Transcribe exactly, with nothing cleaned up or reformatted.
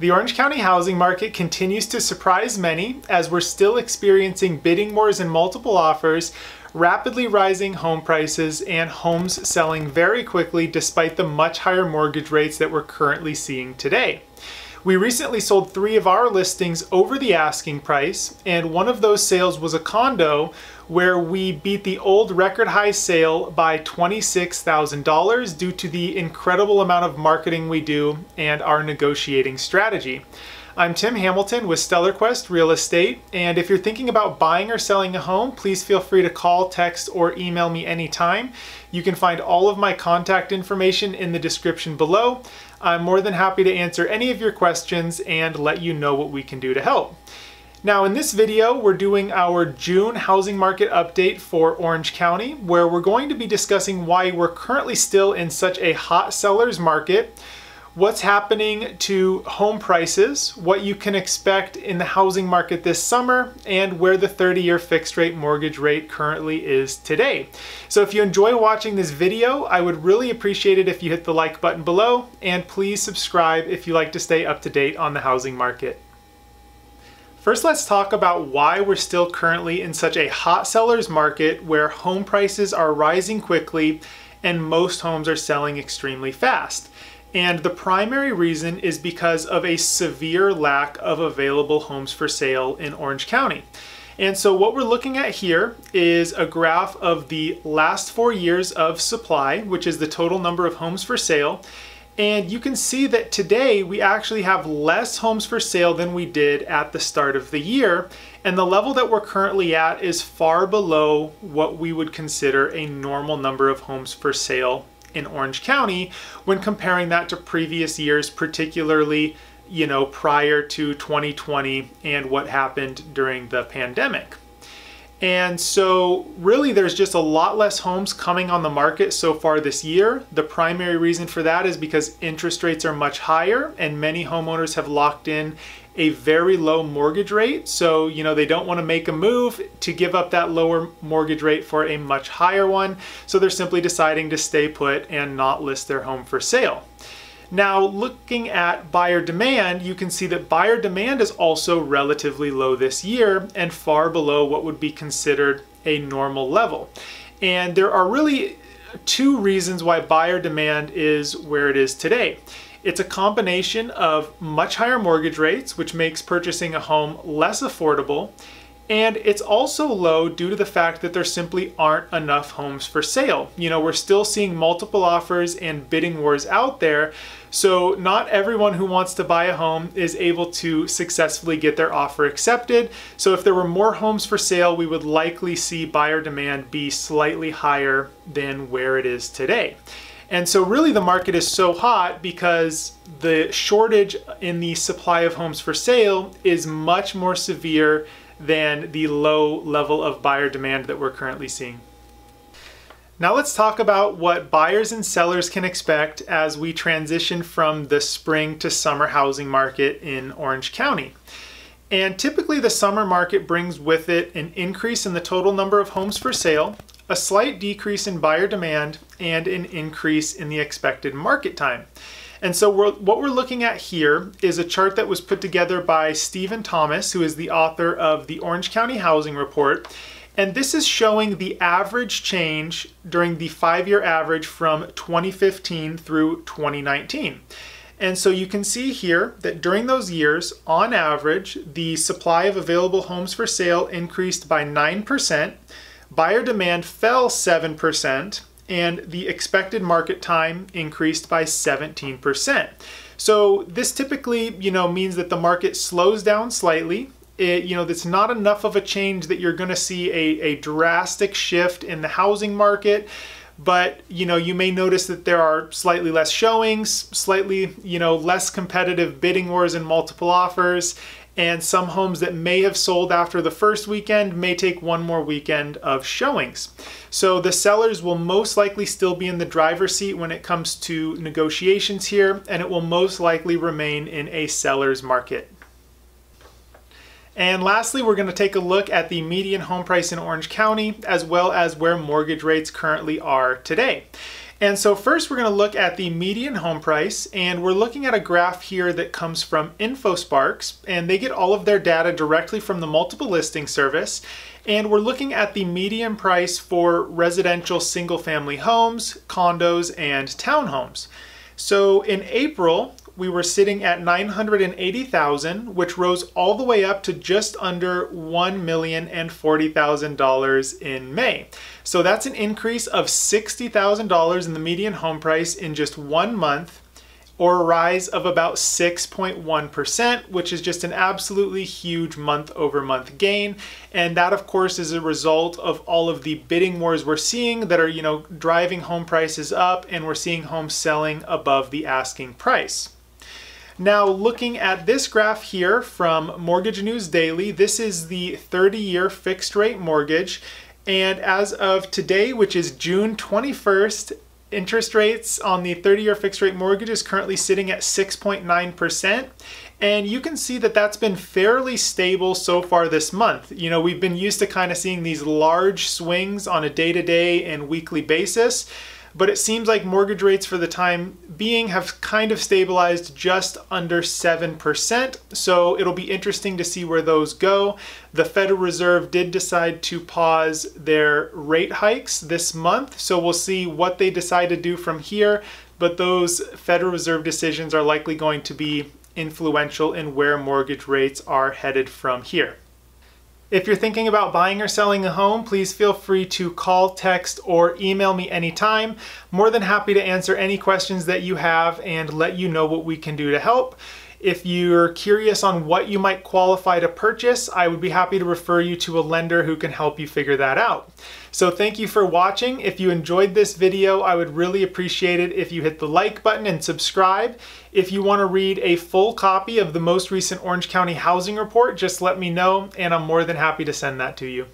The Orange County housing market continues to surprise many as we're still experiencing bidding wars and multiple offers, rapidly rising home prices, and homes selling very quickly despite the much higher mortgage rates that we're currently seeing today. We recently sold three of our listings over the asking price, and one of those sales was a condo where we beat the old record high sale by twenty-six thousand dollars due to the incredible amount of marketing we do and our negotiating strategy. I'm Tim Hamilton with StellarQuest Real Estate, and if you're thinking about buying or selling a home, please feel free to call, text, or email me anytime. You can find all of my contact information in the description below. I'm more than happy to answer any of your questions and let you know what we can do to help. Now, in this video, we're doing our June housing market update for Orange County, where we're going to be discussing why we're currently still in such a hot seller's market, what's happening to home prices, what you can expect in the housing market this summer, and where the thirty-year fixed rate mortgage rate currently is today. So if you enjoy watching this video, I would really appreciate it if you hit the like button below, and please subscribe if you like to stay up to date on the housing market. First, let's talk about why we're still currently in such a hot seller's market where home prices are rising quickly and most homes are selling extremely fast. And the primary reason is because of a severe lack of available homes for sale in Orange County. And so what we're looking at here is a graph of the last four years of supply, which is the total number of homes for sale. And you can see that today we actually have less homes for sale than we did at the start of the year. And the level that we're currently at is far below what we would consider a normal number of homes for sale in Orange County when comparing that to previous years, particularly, you know, prior to twenty twenty and what happened during the pandemic. And so really there's just a lot less homes coming on the market so far this year. The primary reason for that is because interest rates are much higher and many homeowners have locked in a very low mortgage rate. So, you know, they don't want to make a move to give up that lower mortgage rate for a much higher one. So they're simply deciding to stay put and not list their home for sale. Now, looking at buyer demand, you can see that buyer demand is also relatively low this year and far below what would be considered a normal level. And there are really two reasons why buyer demand is where it is today. It's a combination of much higher mortgage rates, which makes purchasing a home less affordable, and it's also low due to the fact that there simply aren't enough homes for sale. You know, we're still seeing multiple offers and bidding wars out there, so not everyone who wants to buy a home is able to successfully get their offer accepted. So if there were more homes for sale, we would likely see buyer demand be slightly higher than where it is today. And so really the market is so hot because the shortage in the supply of homes for sale is much more severe than the low level of buyer demand that we're currently seeing. Now let's talk about what buyers and sellers can expect as we transition from the spring to summer housing market in Orange County. And typically the summer market brings with it an increase in the total number of homes for sale, a slight decrease in buyer demand, and an increase in the expected market time. And so we're, what we're looking at here is a chart that was put together by Steven Thomas, who is the author of the Orange County Housing Report. And this is showing the average change during the five-year average from twenty fifteen through twenty nineteen. And so you can see here that during those years, on average, the supply of available homes for sale increased by nine percent, buyer demand fell seven percent, and the expected market time increased by seventeen percent. So this typically, you know, means that the market slows down slightly. It, you know, that's not enough of a change that you're going to see a, a drastic shift in the housing market. But, you know, you may notice that there are slightly less showings, slightly, you know, less competitive bidding wars and multiple offers. And some homes that may have sold after the first weekend may take one more weekend of showings. So the sellers will most likely still be in the driver's seat when it comes to negotiations here, and it will most likely remain in a seller's market. And lastly, we're going to take a look at the median home price in Orange County, as well as where mortgage rates currently are today. And so first we're going to look at the median home price, and we're looking at a graph here that comes from InfoSparks, and they get all of their data directly from the multiple listing service. And we're looking at the median price for residential single family homes, condos, and townhomes. So in April, we were sitting at nine hundred eighty thousand dollars, which rose all the way up to just under one million forty thousand dollars in May. So that's an increase of sixty thousand dollars in the median home price in just one month, or a rise of about six point one percent, which is just an absolutely huge month-over-month gain. And that, of course, is a result of all of the bidding wars we're seeing that are, you know, driving home prices up, and we're seeing homes selling above the asking price. Now, looking at this graph here from Mortgage News Daily, this is the thirty-year fixed-rate mortgage. And as of today, which is June twenty-first, interest rates on the thirty-year fixed-rate mortgage is currently sitting at six point nine percent. And you can see that that's been fairly stable so far this month. You know, we've been used to kind of seeing these large swings on a day-to-day and weekly basis, but it seems like mortgage rates for the time being have kind of stabilized just under seven percent. So it'll be interesting to see where those go. The Federal Reserve did decide to pause their rate hikes this month, so we'll see what they decide to do from here. But those Federal Reserve decisions are likely going to be influential in where mortgage rates are headed from here. If you're thinking about buying or selling a home, please feel free to call, text, or email me anytime. More than happy to answer any questions that you have and let you know what we can do to help. If you're curious on what you might qualify to purchase, I would be happy to refer you to a lender who can help you figure that out. So thank you for watching. If you enjoyed this video, I would really appreciate it if you hit the like button and subscribe. If you want to read a full copy of the most recent Orange County Housing Report, just let me know, and I'm more than happy to send that to you.